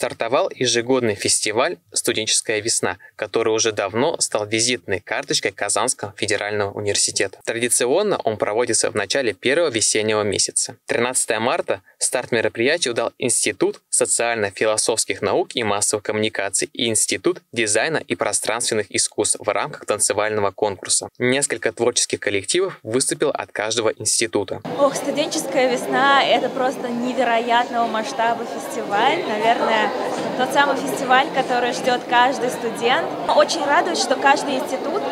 стартовал ежегодный фестиваль «Студенческая весна», который уже давно стал визитной карточкой Казанского федерального университета. Традиционно он проводится в начале первого весеннего месяца. 13 марта старт мероприятию дал Институт социально-философских наук и массовых коммуникаций и Институт дизайна и пространственных искусств в рамках танцевального конкурса. Несколько творческих коллективов выступило от каждого института. Ох, «Студенческая весна» — это просто невероятного масштаба фестиваль. Наверное, тот самый фестиваль, который ждет каждый студент. Очень радует, что каждый институт...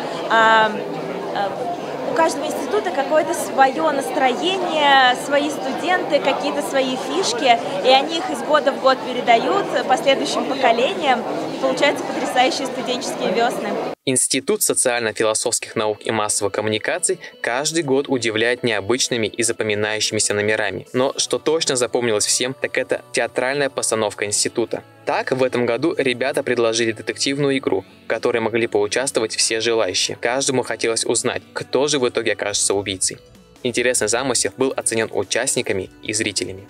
У каждого института какое-то свое настроение, свои студенты, какие-то свои фишки, и они их из года в год передают последующим поколениям, и получаются потрясающие студенческие весны. Институт социально-философских наук и массовых коммуникаций каждый год удивляет необычными и запоминающимися номерами. Но что точно запомнилось всем, так это театральная постановка института. Так, в этом году ребята предложили детективную игру, в которой могли поучаствовать все желающие. Каждому хотелось узнать, кто же в итоге окажется убийцей. Интересный замысел был оценен участниками и зрителями.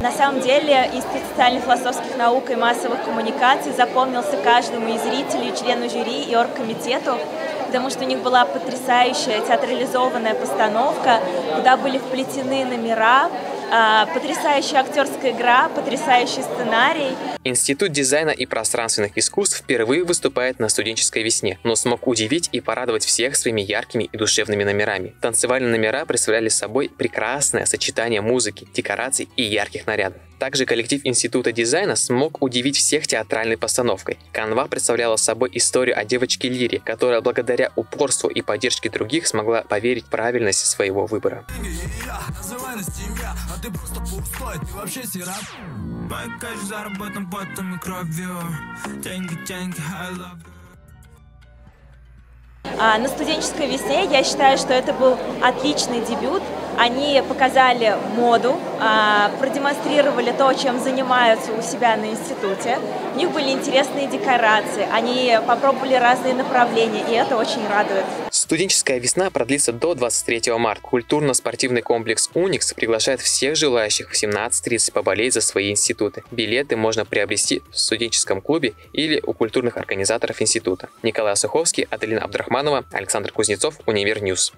На самом деле, Институт социально-философских наук и массовых коммуникаций запомнился каждому из зрителей, члену жюри и оргкомитету, потому что у них была потрясающая театрализованная постановка, куда были вплетены номера, потрясающая актерская игра, потрясающий сценарий. Институт дизайна и пространственных искусств впервые выступает на «Студенческой весне», но смог удивить и порадовать всех своими яркими и душевными номерами. Танцевальные номера представляли собой прекрасное сочетание музыки, декораций и ярких нарядов. Также коллектив Института дизайна смог удивить всех театральной постановкой. Канва представляла собой историю о девочке Лире, которая благодаря упорству и поддержке других смогла поверить в правильность своего выбора. На «Студенческой весне» я считаю, что это был отличный дебют. Они показали моду, продемонстрировали то, чем занимаются у себя на институте. У них были интересные декорации, они попробовали разные направления, и это очень радует. «Студенческая весна» продлится до 23 марта. Культурно-спортивный комплекс «Уникс» приглашает всех желающих в 17:30 поболеть за свои институты. Билеты можно приобрести в студенческом клубе или у культурных организаторов института. Николай Осуховский, Аделина Абдрахманова, Александр Кузнецов, Универ-Ньюс.